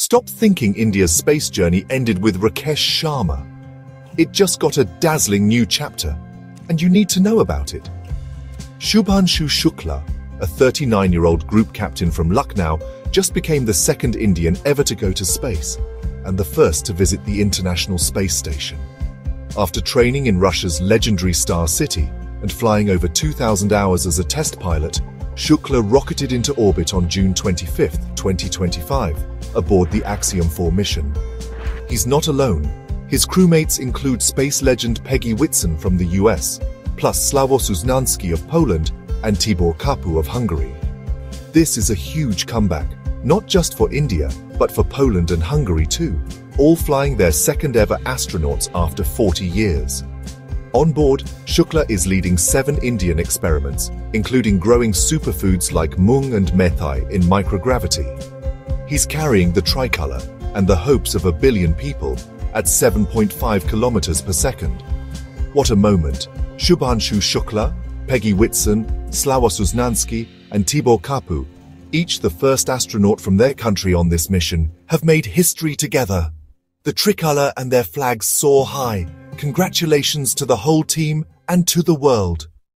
Stop thinking India's space journey ended with Rakesh Sharma. It just got a dazzling new chapter, and you need to know about it. Shubhanshu Shukla, a 39-year-old group captain from Lucknow, just became the second Indian ever to go to space, and the first to visit the International Space Station. After training in Russia's legendary Star City and flying over 2,000 hours as a test pilot, Shukla rocketed into orbit on June 25, 2025, aboard the Axiom 4 mission. He's not alone. His crewmates include space legend Peggy Whitson from the US, plus Slawosz Uznanski of Poland and Tibor Kapu of Hungary. This is a huge comeback, not just for India, but for Poland and Hungary too, all flying their second-ever astronauts after 40 years. On board, Shukla is leading 7 Indian experiments, including growing superfoods like mung and methi in microgravity. He's carrying the tricolour and the hopes of a billion people at 7.5 kilometers per second. What a moment! Shubhanshu Shukla, Peggy Whitson, Slawosz Uznanski, and Tibor Kapu, each the first astronaut from their country on this mission, have made history together. The tricolour and their flags soar high. Congratulations to the whole team and to the world.